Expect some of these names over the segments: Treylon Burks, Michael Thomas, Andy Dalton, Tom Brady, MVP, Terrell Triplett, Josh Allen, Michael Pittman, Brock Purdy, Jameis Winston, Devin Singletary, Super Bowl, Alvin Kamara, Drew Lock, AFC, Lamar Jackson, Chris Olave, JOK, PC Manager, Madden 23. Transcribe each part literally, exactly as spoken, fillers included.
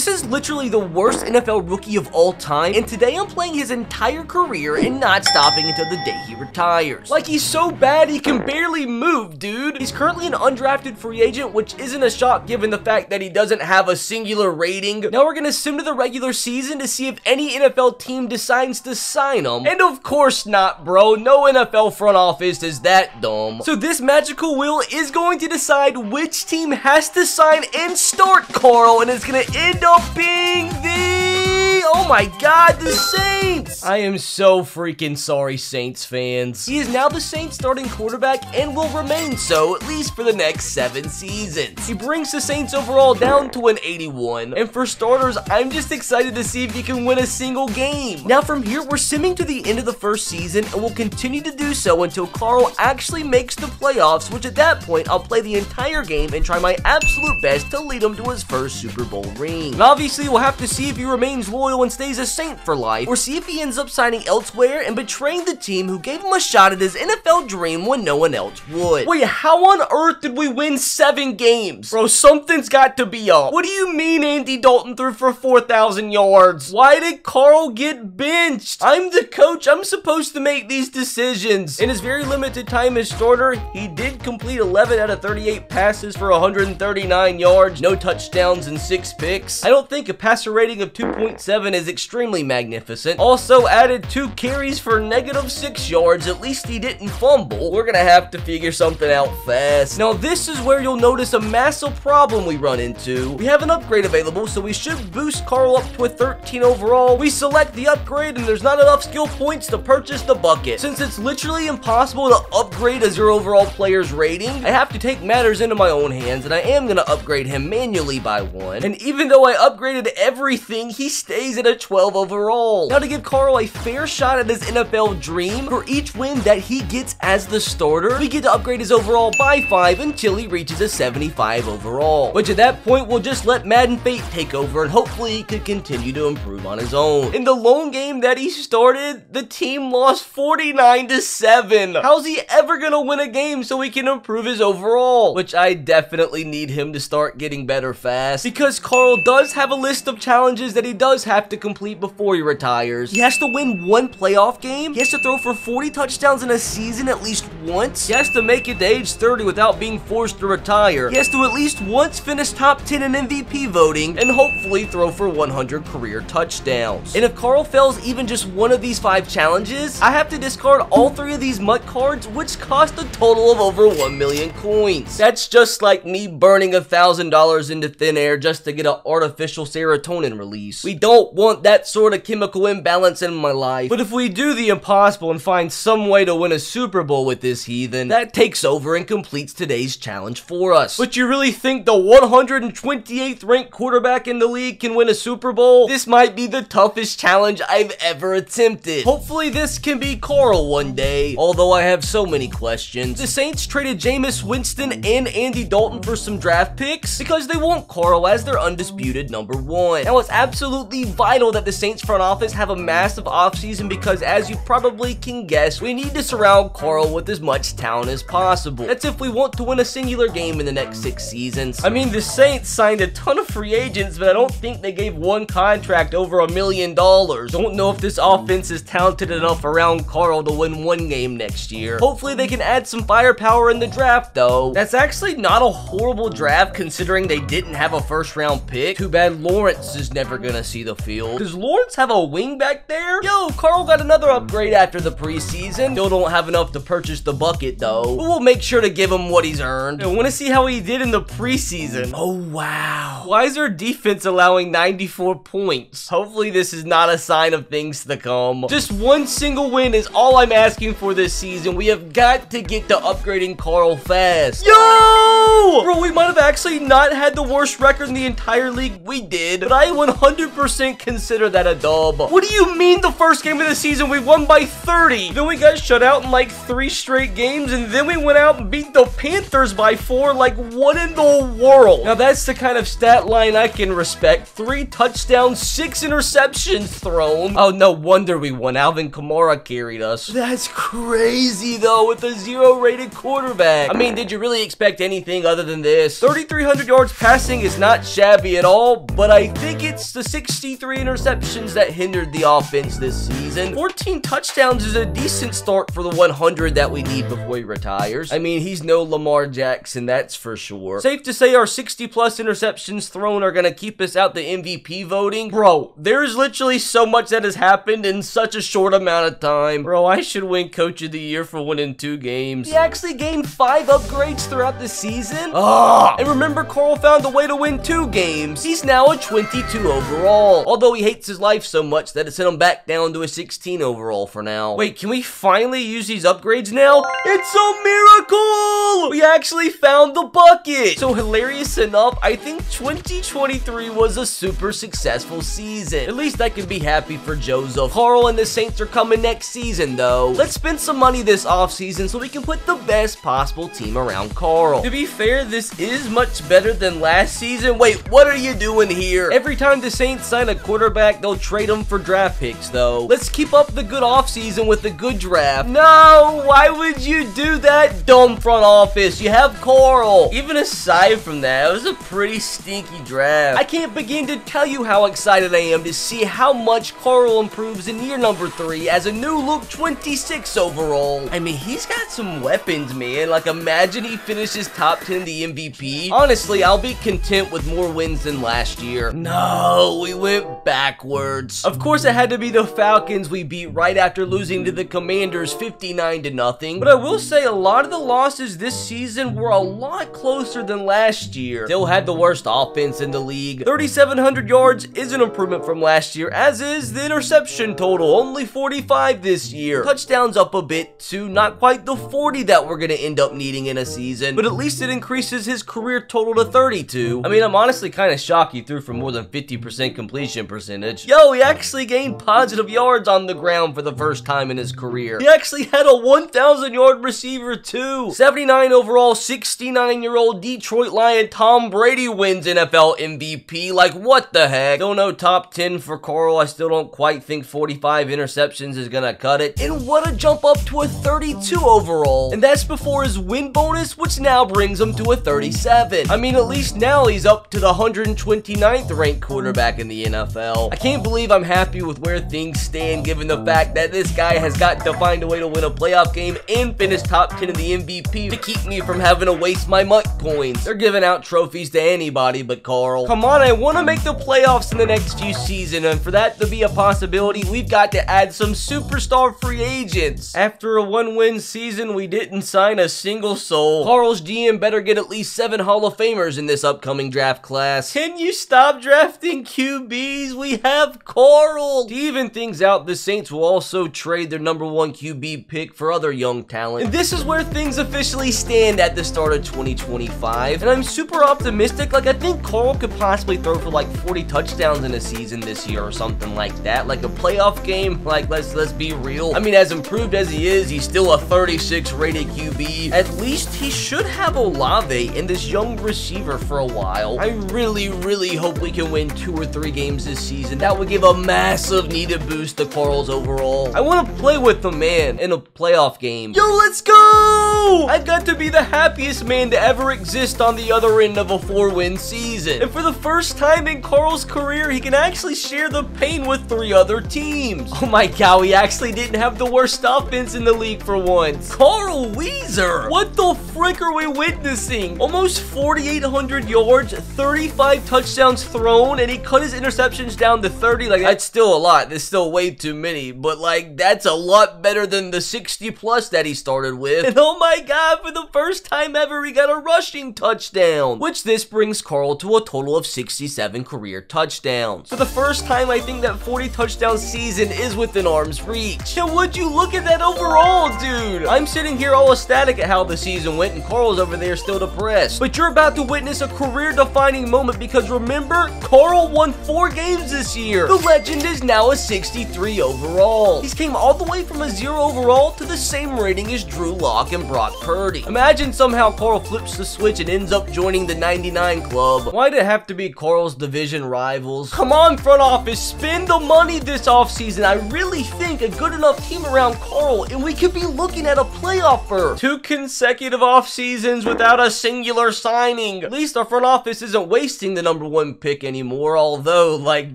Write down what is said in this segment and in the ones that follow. This is literally the worst N F L rookie of all time, and today I'm playing his entire career and not stopping until the day he retires. Like, he's so bad he can barely move, dude. He's currently an undrafted free agent, which isn't a shock given the fact that he doesn't have a singular rating. Now we're gonna sim to the regular season to see if any N F L team decides to sign him. And of course not, bro. No N F L front office is that dumb. So this magical wheel is going to decide which team has to sign and start Carl, and it's gonna end up being the, oh my god, the Saints. I am so freaking sorry, Saints fans. He is now the Saints starting quarterback and will remain so at least for the next seven seasons. He brings the Saints overall down to an eighty-one. And for starters, I'm just excited to see if he can win a single game. Now from here, we're simming to the end of the first season and will continue to do so until Carl actually makes the playoffs, which at that point, I'll play the entire game and try my absolute best to lead him to his first Super Bowl ring. And obviously, we'll have to see if he remains loyal and stays a Saint for life, or see if he ends up signing elsewhere and betraying the team who gave him a shot at his N F L dream when no one else would. Wait, how on earth did we win seven games? Bro, something's got to be up. What do you mean Andy Dalton threw for four thousand yards? Why did Carl get benched? I'm the coach. I'm supposed to make these decisions. In his very limited time as starter, he did complete eleven out of thirty-eight passes for one hundred thirty-nine yards, no touchdowns, and six picks. I don't think a passer rating of two point seven is extremely magnificent. Also added two carries for negative six yards. At least he didn't fumble. We're gonna have to figure something out fast. Now this is where you'll notice a massive problem we run into. We have an upgrade available, so we should boost Carl up to a thirteen overall. We select the upgrade and there's not enough skill points to purchase the bucket. Since it's literally impossible to upgrade a zero overall player's rating, I have to take matters into my own hands, and I am gonna upgrade him manually by one. And even though I I upgraded everything, he stays at a twelve overall. Now to give Carl a fair shot at his N F L dream, for each win that he gets as the starter, we get to upgrade his overall by five until he reaches a seventy-five overall, which at that point we'll just let Madden Fate take over and hopefully he could continue to improve on his own. In the lone game that he started, the team lost forty-nine to seven. How's he ever gonna win a game so he can improve his overall? Which I definitely need him to start getting better fast, because Carl does have a list of challenges that he does have to complete before he retires. He has to win one playoff game. He has to throw for forty touchdowns in a season at least once. He has to make it to age thirty without being forced to retire. He has to at least once finish top ten in M V P voting and hopefully throw for one hundred career touchdowns. And if Carl fails even just one of these five challenges, I have to discard all three of these mutt cards, which cost a total of over one million coins. That's just like me burning a thousand dollars into thin air just to get an artifact official serotonin release. We don't want that sort of chemical imbalance in my life. But if we do the impossible and find some way to win a Super Bowl with this heathen, that takes over and completes today's challenge for us. But you really think the one hundred twenty-eighth ranked quarterback in the league can win a Super Bowl? This might be the toughest challenge I've ever attempted. Hopefully this can be Carl one day, although I have so many questions. The Saints traded Jameis Winston and Andy Dalton for some draft picks because they want Carl as their undisputed number one. Now it's absolutely vital that the Saints front office have a massive offseason because, as you probably can guess, we need to surround Carl with as much talent as possible. That's if we want to win a singular game in the next six seasons. I mean, the Saints signed a ton of free agents, but I don't think they gave one contract over a million dollars. Don't know if this offense is talented enough around Carl to win one game next year. Hopefully they can add some firepower in the draft though. That's actually not a horrible draft considering they didn't have a first round pick. Too bad Lawrence is never gonna see the field. Does Lawrence have a wing back there? Yo, Carl got another upgrade after the preseason. Still don't have enough to purchase the bucket though, but we'll make sure to give him what he's earned. I wanna see how he did in the preseason. Oh wow. Why is our defense allowing ninety-four points? Hopefully this is not a sign of things to come. Just one single win is all I'm asking for this season. We have got to get to upgrading Carl fast. Yo! Bro, we might have actually not had the worst record in the entire league. We did, but I one hundred percent consider that a dub. What do you mean the first game of the season we won by thirty? Then we got shut out in like three straight games, and then we went out and beat the Panthers by four. Like, what in the world? Now, that's the kind of stat line I can respect. Three touchdowns, six interceptions thrown. Oh, no wonder we won. Alvin Kamara carried us. That's crazy, though, with a zero-rated quarterback. I mean, did you really expect anything other than this? thirty-three hundred yards passing is not shabby at all, but I think it's the sixty-three interceptions that hindered the offense this season. fourteen touchdowns is a decent start for the one hundred that we need before he retires. I mean, he's no Lamar Jackson, that's for sure. Safe to say our sixty-plus interceptions thrown are going to keep us out the M V P voting. Bro, there's literally so much that has happened in such a short amount of time. Bro, I should win Coach of the Year for winning two games. He actually gained five upgrades throughout the season? Ah! And remember, Carl found a way to win two games. He's now a twenty-two overall, although he hates his life so much that it sent him back down to a sixteen overall for now. Wait, can we finally use these upgrades now? It's a miracle! We actually found the bucket! So hilarious enough, I think twenty twenty-three was a super successful season. At least I can be happy for Joseph. Carl and the Saints are coming next season, though. Let's spend some money this offseason so we can put the best possible team around Carl. To be fair, this is much better than last season. Wait, what are you doing here? Every time the Saints sign a quarterback, they'll trade him for draft picks, though. Let's keep up the good offseason with a good draft. No, why would you do that, dumb front office? You have Carl. Even aside from that, it was a pretty stinky draft. I can't begin to tell you how excited I am to see how much Carl improves in year number three as a new look twenty-six overall. I mean, he's got some weapons, man. Like, imagine he finishes top ten in the M V P. Honestly, I'll be content with more wins than last year. No, we went backwards. Of course, it had to be the Falcons we beat right after losing to the Commanders fifty-nine to nothing. But I will say a lot of the losses this season were a lot closer than last year. Still had the worst offense in the league. thirty-seven hundred yards is an improvement from last year, as is the interception total, only forty-five this year. Touchdowns up a bit too, not quite the forty that we're going to end up needing in a season, but at least it increases his career total to thirty-two. I mean, I'm honestly kind of shocked he threw for more than fifty percent completion percentage. Yo, he actually gained positive yards on the ground for the first time in his career. He actually had a one thousand yard receiver too. seventy-nine overall, sixty-nine-year-old Detroit Lion Tom Brady wins N F L M V P. Like, what the heck? Still no top ten for Carl. I still don't quite think forty-five interceptions is gonna cut it. And what a jump up to a thirty-two overall. And that's before his win bonus, which now brings him to a thirty-seven. I mean, at least now he's up to the one hundred twenty-ninth ranked quarterback in the N F L. I can't believe I'm happy with where things stand, given the fact that this guy has got to find a way to win a playoff game and finish top ten in the M V P to keep me from having to waste my mutt coins. They're giving out trophies to anybody but Carl. Come on, I want to make the playoffs in the next few seasons, and for that to be a possibility, we've got to add some superstar free agents. After a one-win season, we didn't sign a single soul. Carl's G M better get at least seven Hall of Famers in this upcoming draft class. Can you stop drafting Q Bs? We have Carl. To even things out, the Saints will also trade their number one Q B pick for other young talent. And this is where things officially stand at the start of twenty twenty-five. And I'm super optimistic. Like, I think Carl could possibly throw for like forty touchdowns in a season this year or something like that. Like a playoff game. Like, let's let's be real. I mean, as improved as he is, he's still a thirty-six rated Q B. At least he should have Olave and this young receiver for a while. I really, really hope we can win two or three games this season. That would give a massive needed boost to Carl's overall. I want to play with the man in a playoff game. Yo, let's go! I've got to be the happiest man to ever exist on the other end of a four-win season. And for the first time in Carl's career, he can actually share the pain with three other teams. Oh my god, we actually didn't have the worst offense in the league for once. Carl Weezer! What the frick are we witnessing? Almost forty-eight hundred yards, thirty-five touchdowns thrown, and he cut his interceptions down to thirty. Like, that's still a lot. There's still way too many, but like, that's a lot better than the sixty plus that he started with. And oh my god, for the first time ever, he got a rushing touchdown, which this brings Carl to a total of sixty-seven career touchdowns. For the first time, I think that forty touchdown season is within arm's reach. And would you look at that overall, dude? I'm sitting here all ecstatic at how the season went, and Carl's over there still depressed. But you're about to witness a career-defining moment, because remember, Carl won four games games this year. The legend is now a sixty-three overall. He's came all the way from a zero overall to the same rating as Drew Lock and Brock Purdy. Imagine somehow Carl flips the switch and ends up joining the ninety-nine club. Why'd it have to be Carl's division rivals? Come on, front office, spend the money this offseason. I really think a good enough team around Carl, and we could be looking at a playoff berth. Two consecutive off seasons without a singular signing. At least our front office isn't wasting the number one pick anymore, although, like,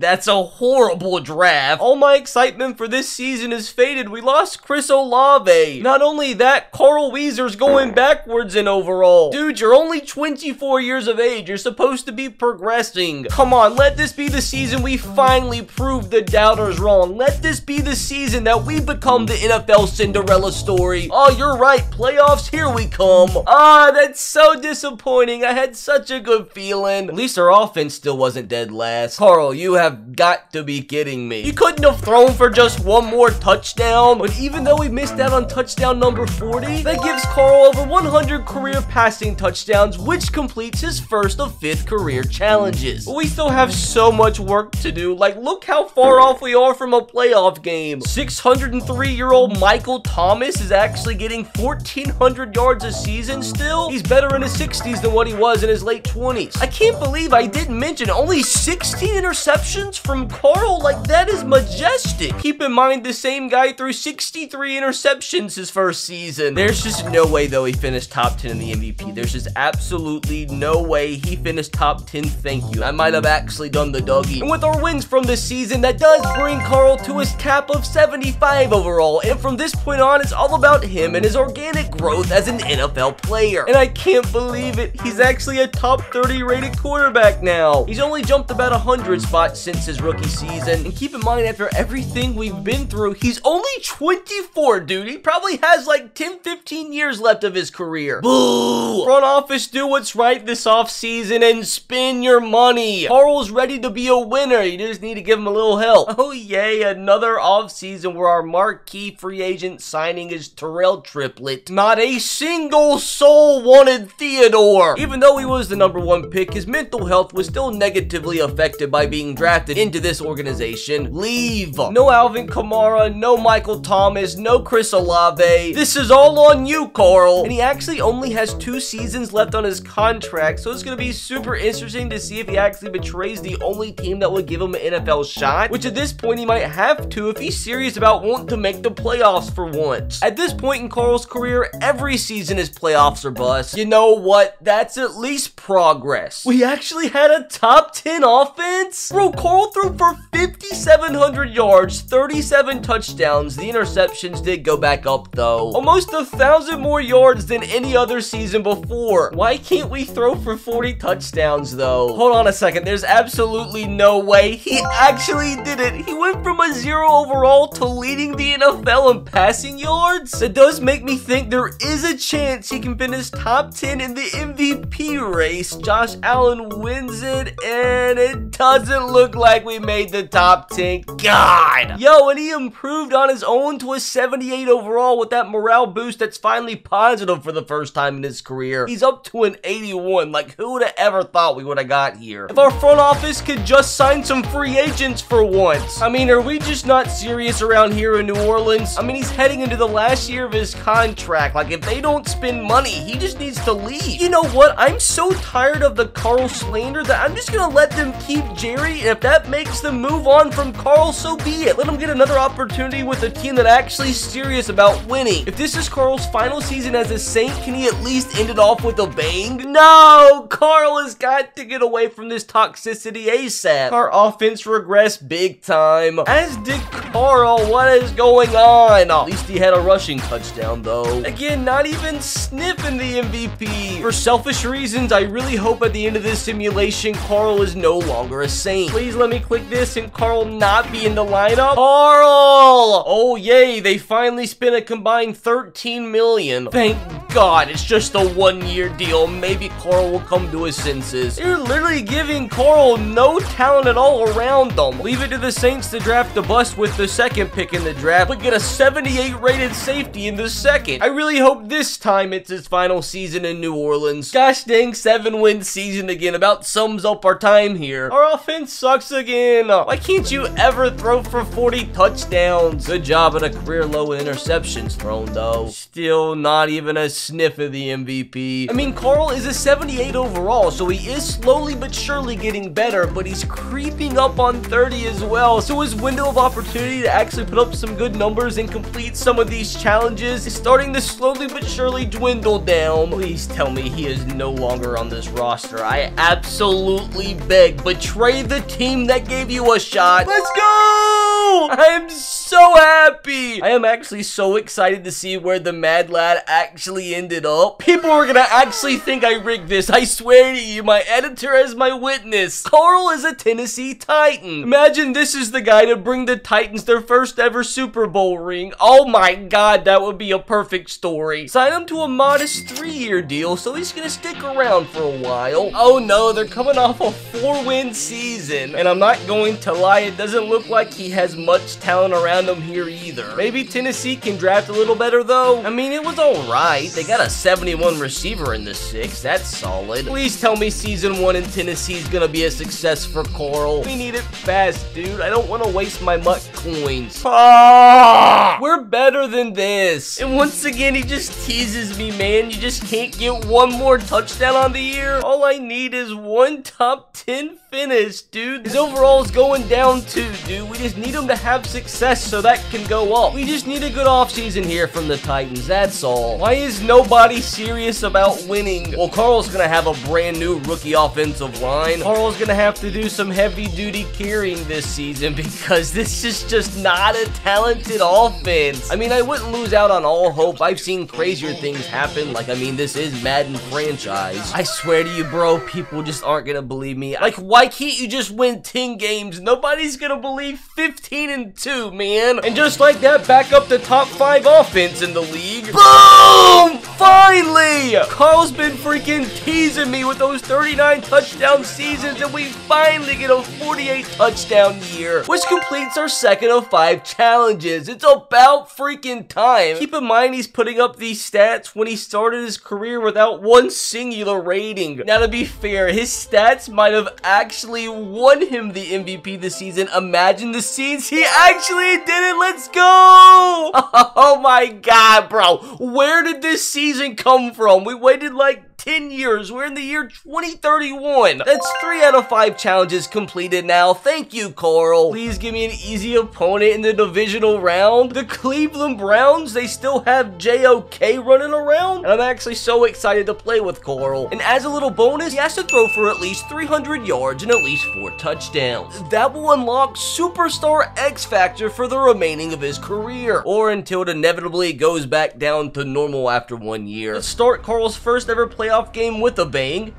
that's a horrible draft. All my excitement for this season is faded. We lost Chris Olave. Not only that, Carl Weezer's going backwards in overall. Dude, you're only twenty-four years of age. You're supposed to be progressing. Come on, let this be the season we finally prove the doubters wrong. Let this be the season that we become the N F L Cinderella story. Oh, you're right, playoffs, here we come. Ah, that's so disappointing. I had such a good feeling. At least our offense still wasn't dead last. Carl, you have got to be kidding me. You couldn't have thrown for just one more touchdown. But even though we missed out on touchdown number forty, that gives Carl over one hundred career passing touchdowns, which completes his first of fifth career challenges. But we still have so much work to do. Like, look how far off we are from a playoff game. six hundred three-year-old Michael Thomas is actually getting fourteen hundred yards a season still. He's better in his sixties than what he was in his late twenties. I can't believe I didn't mention only sixteen interceptions from Carl. Like, that is majestic. Keep in mind, the same guy threw sixty-three interceptions his first season. There's just no way, though, he finished top ten in the M V P. There's just absolutely no way he finished top ten. Thank you. I might have actually done the doggy. And with our wins from this season, that does bring Carl to his cap of seventy-five overall. And from this point on, it's all about him and his organic growth as an N F L player. And I can't believe it. He's actually a top thirty rated quarterback now. He's only jumped about one hundred spots since his rookie season. And keep in mind, after everything we've been through, he's only twenty-four, dude. He probably has like ten, fifteen years left of his career. Boo! Front office, do what's right this offseason and spend your money. Carl's ready to be a winner. You just need to give him a little help. Oh, yay. Another offseason where our marquee free agent signing is Terrell Triplett. Not a single soul wanted Theodore. Even though he was the number one pick, his mental health was still negatively affected by being drafted into this organization. Leave. No Alvin Kamara, no Michael Thomas, no Chris Olave. This is all on you, Carl. And he actually only has two seasons left on his contract, so it's going to be super interesting to see if he actually betrays the only team that would give him an N F L shot, which at this point he might have to if he's serious about wanting to make the playoffs for once. At this point in Carl's career, every season is playoffs or bust. You know what? That's at least progress. We actually had a top ten offense? Bro, Carl threw for fifty-seven hundred yards, thirty-seven touchdowns. The interceptions did go back up, though. Almost a thousand more yards than any other season before. Why can't we throw for forty touchdowns, though? Hold on a second. There's absolutely no way. He actually did it. He went from a zero overall to leading the N F L in passing yards. That does make me think there is a chance he can finish top ten in the M V P race. Josh Allen wins it, and it doesn't look like we made the top ten. God! Yo, and he improved on his own to a seventy-eight overall with that morale boost that's finally positive for the first time in his career. He's up to an eighty-one. Like, who would have ever thought we would have got here? If our front office could just sign some free agents for once. I mean, are we just not serious around here in New Orleans? I mean, he's heading into the last year of his contract. Like, if they don't spend money, he just needs to leave. You know what? I'm so tired of the Carl slander that I'm just gonna let them keep Jerry, and if that makes them move on from Carl, so be it. Let them get another opportunity with a team that actually is serious about winning. If this is Carl's final season as a Saint, can he at least end it off with a bang? No! Carl has got to get away from this toxicity ASAP. Our offense regressed big time. As did Carl. What is going on? At least he had a rushing touchdown, though. Again, not even sniffing the M V P. For selfish reasons, I really hope at the end of this simulation, Carl is no longer a Saint. Please let me click this and Carl not be in the lineup. Carl! Oh, yay. They finally spent a combined thirteen million. Thank God. God, it's just a one-year deal. Maybe Coral will come to his senses. You're literally giving Coral no talent at all around them. Leave it to the Saints to draft a bust with the second pick in the draft, but get a seventy-eight rated safety in the second. I really hope this time it's his final season in New Orleans. Gosh dang, seven-win season again about sums up our time here. Our offense sucks again. Why can't you ever throw for forty touchdowns? Good job at a career low in interceptions thrown, though. Still not even a sniff of the M V P. I mean, Coral is a seventy-eight overall, so he is slowly but surely getting better, but he's creeping up on thirty as well. So his window of opportunity to actually put up some good numbers and complete some of these challenges is starting to slowly but surely dwindle down. Please tell me he is no longer on this roster. I absolutely beg. Betray the team that gave you a shot. Let's go! I'm so happy. I am actually so excited to see where the mad lad actually ended up. People are gonna actually think I rigged this. I swear to you, my editor as my witness. Coral is a Tennessee Titan. Imagine this is the guy to bring the Titans their first ever Super Bowl ring. Oh my God, that would be a perfect story. Sign him to a modest three-year deal, so he's gonna stick around for a while. Oh no, they're coming off a four-win season, and I'm not going to lie, it doesn't look like he has much talent around him here either. Maybe Tennessee can draft a little better though. I mean, it was alright. They got a seventy-one receiver in the six. That's solid. Please tell me season one in Tennessee is gonna be a success for Coral. We need it fast, dude. I don't want to waste my mutt coins. Ah, we're better than this. And once again, he just teases me, man. You just can't get one more touchdown on the year. All I need is one top ten finish, dude. His overall is going down too, dude. We just need him to have success so that can go up. We just need a good offseason here from the Titans. That's all. Why is nobody serious about winning? Well, Carl's gonna have a brand new rookie offensive line. Carl's gonna have to do some heavy duty carrying this season because this is just not a talented offense. I mean, I wouldn't lose out on all hope. I've seen crazier things happen. Like, I mean, this is Madden franchise. I swear to you, bro, people just aren't gonna believe me. Like, why can't you just win ten games? Nobody's gonna believe fifteen and two, man. And just like that, back up the top five offense in the league. Boom! Finally! Carl's been freaking teasing me with those thirty-nine touchdown seasons, and we finally get a forty-eight touchdown year, which completes our second of five challenges. It's about freaking time. Keep in mind, he's putting up these stats when he started his career without one singular rating. Now, to be fair, his stats might have actually won him the M V P this season. Imagine the scenes. He actually did it. Let's go. Oh my God, bro. Where did this season come from? We waited like ten years. We're in the year twenty thirty-one. That's three out of five challenges completed now. Thank you, Coral. Please give me an easy opponent in the divisional round. The Cleveland Browns, they still have J O K running around, and I'm actually so excited to play with Coral. And as a little bonus, he has to throw for at least three hundred yards and at least four touchdowns. That will unlock Superstar X Factor for the remaining of his career, or until it inevitably goes back down to normal after one year. Let's start Coral's first ever playoff game with a bang.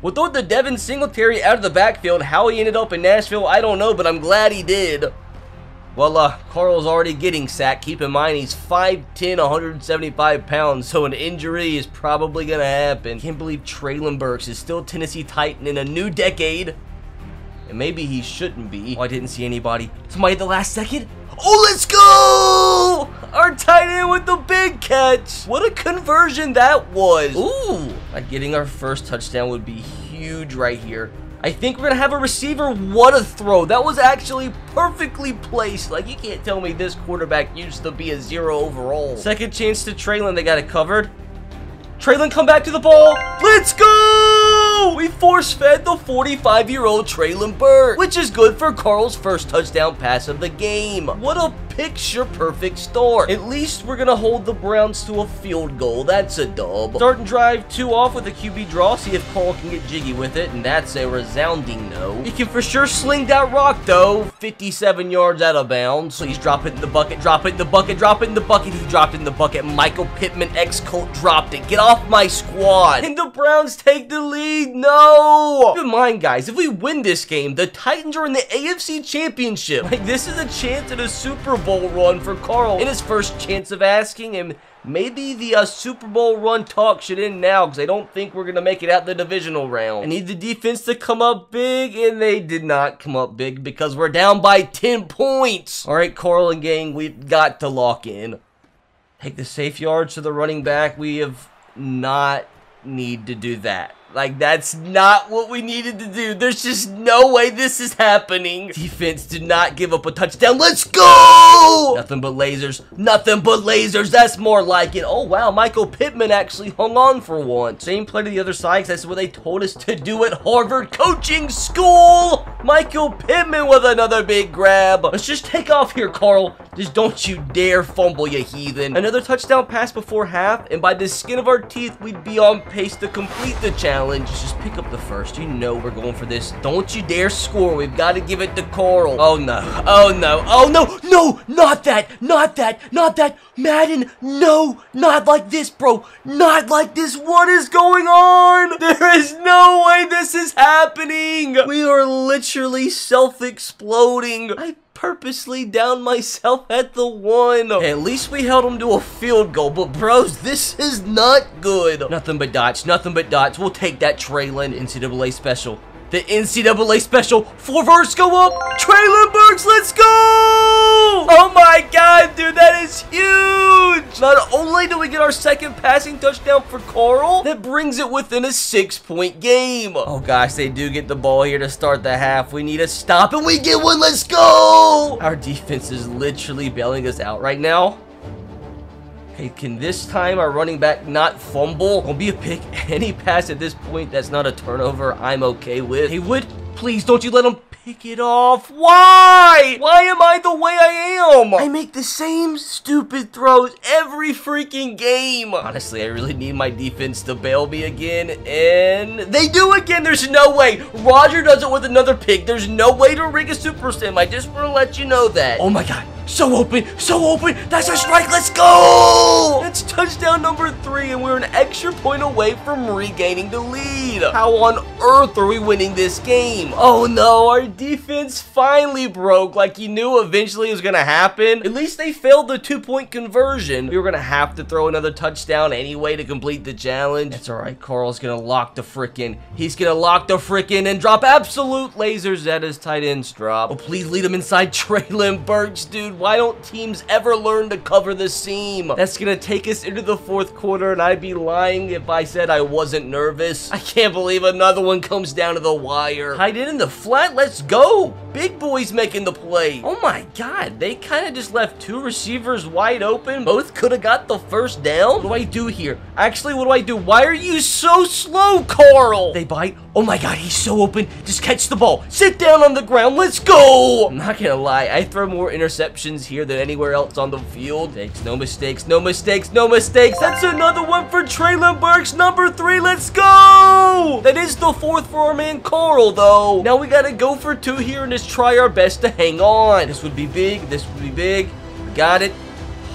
Without the Devin Singletary out of the backfield, how he ended up in Nashville, I don't know, but I'm glad he did. Well, uh, Carl's already getting sacked. Keep in mind, he's five ten, one hundred seventy-five pounds, so an injury is probably going to happen. Can't believe Treylon Burks is still Tennessee Titan in a new decade. And maybe he shouldn't be. Oh, I didn't see anybody. Somebody at the last second? Oh, let's go! Our tight end with the big catch. What a conversion that was. Ooh, like getting our first touchdown would be huge right here. I think we're going to have a receiver. What a throw. That was actually perfectly placed. Like, you can't tell me this quarterback used to be a zero overall. Second chance to Treylon. They got it covered. Treylon, come back to the ball. Let's go! We force-fed the forty-five-year-old Treylon Burks, which is good for Carl's first touchdown pass of the game. What a picture-perfect start. At least we're going to hold the Browns to a field goal. That's a dub. Start and drive two off with a Q B draw. See if Carl can get jiggy with it, and that's a resounding no. He can for sure sling that rock, though. fifty-seven yards out of bounds. Please drop it in the bucket. Drop it in the bucket. Drop it in the bucket. He dropped it in the bucket. Michael Pittman, ex-Colt, dropped it. Get off my squad. And the Browns take the lead. No! Keep in mind, guys, if we win this game, the Titans are in the A F C Championship. Like, this is a chance at a Super Bowl run for Carl in his first chance of asking him Maybe the uh, Super Bowl run talk should end now, because I don't think we're going to make it out the divisional round. I need the defense to come up big, and they did not come up big because we're down by ten points. All right, Carl and gang, we've got to lock in. Take the safe yards to the running back. We have not need to do that. Like, that's not what we needed to do. There's just no way this is happening. Defense did not give up a touchdown. Let's go! Nothing but lasers. Nothing but lasers. That's more like it. Oh, wow. Michael Pittman actually hung on for one. Same play to the other side, because that's what they told us to do at Harvard Coaching School. Michael Pittman with another big grab. Let's just take off here, Carl. Just don't you dare fumble, you heathen. Another touchdown pass before half, and by the skin of our teeth, we'd be on pace to complete the challenge. Just pick up the first. You know we're going for this. Don't you dare score. We've got to give it to Carl. Oh, no. Oh, no. Oh, no. No, not that. Not that. Not that. Madden, no. Not like this, bro. Not like this. What is going on? There is no way this is happening. We are literally self-exploding. I purposely downed myself at the one. At least we held him to a field goal, but bros, this is not good. Nothing but dots, nothing but dots. We'll take that, Treylon. N C double A special. The N C double A special. Four verts go up. Treylon Burks, let's go! Oh my god, dude, that is huge! Not only do we get our second passing touchdown for Carl, that brings it within a six-point game. Oh gosh, they do get the ball here to start the half. We need a stop, and we get one. Let's go! Our defense is literally bailing us out right now. Okay, can this time our running back not fumble? Gonna be a pick. Any pass at this point that's not a turnover, I'm okay with. Haywood, please don't you let him pick it off. Why? Why am I the way I am? I make the same stupid throws every freaking game. Honestly, I really need my defense to bail me again, and they do again. There's no way. Roger does it with another pick. There's no way to rig a super sim. I just want to let you know that. Oh my god. So open, so open, that's a strike, let's go! That's touchdown number three, and we're an extra point away from regaining the lead. How on earth are we winning this game? Oh no, our defense finally broke, like you knew eventually it was gonna happen. At least they failed the two-point conversion. We were gonna have to throw another touchdown anyway to complete the challenge. That's alright, Carl's gonna lock the frickin', he's gonna lock the frickin' and drop absolute lasers at his tight end's drop. Oh, please lead him inside Treylon Burks, dude. Why don't teams ever learn to cover the seam? That's gonna take us into the fourth quarter, and I'd be lying if I said I wasn't nervous. I can't believe another one comes down to the wire. Tied in in the flat, let's go. Big boys making the play. Oh my god, they kind of just left two receivers wide open. Both could have got the first down. What do I do here? Actually, what do I do? Why are you so slow, Carl? They bite. Oh my god, he's so open. Just catch the ball. Sit down on the ground. Let's go. I'm not gonna lie, I throw more interceptions here than anywhere else on the field. Thanks, no mistakes, no mistakes, no mistakes. That's another one for Treylon Burks. Number three, let's go. That is the fourth for our man Carl, though. Now we gotta go for two here and just try our best to hang on. This would be big. This would be big. We got it.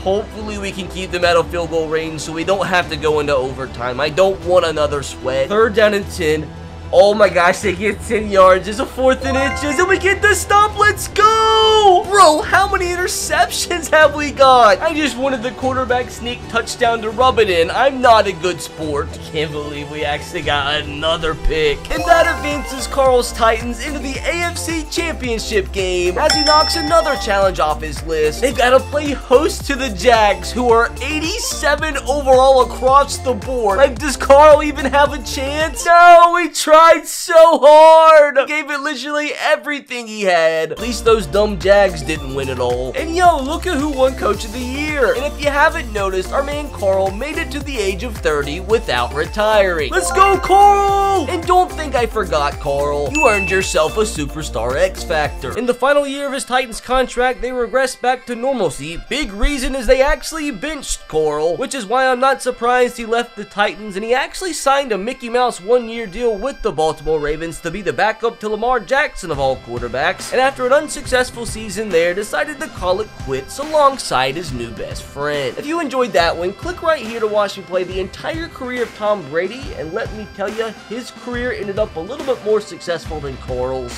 Hopefully we can keep them out of field goal range so we don't have to go into overtime. I don't want another sweat. Third down and ten. Oh my gosh, they get ten yards. It's a fourth and inches, and we get the stop. Let's go! Bro, how many interceptions have we got? I just wanted the quarterback sneak touchdown to rub it in. I'm not a good sport. I can't believe we actually got another pick. And that advances Carl's Titans into the A F C Championship game as he knocks another challenge off his list. They've got to play host to the Jags, who are eighty-seven overall across the board. Like, does Carl even have a chance? No, we tried. Tried so hard, gave it literally everything he had. At least those dumb Jags didn't win at all. And yo, look at who won Coach of the Year. And if you haven't noticed, our man Carl made it to the age of thirty without retiring. Let's go, Carl! And don't think I forgot, Carl. You earned yourself a superstar X Factor. In the final year of his Titans contract, they regressed back to normalcy. Big reason is they actually benched Carl, which is why I'm not surprised he left the Titans, and he actually signed a Mickey Mouse one-year deal with the the Baltimore Ravens to be the backup to Lamar Jackson of all quarterbacks, and after an unsuccessful season there, decided to call it quits alongside his new best friend. If you enjoyed that one, click right here to watch me play the entire career of Tom Brady, and let me tell you, his career ended up a little bit more successful than Carl's.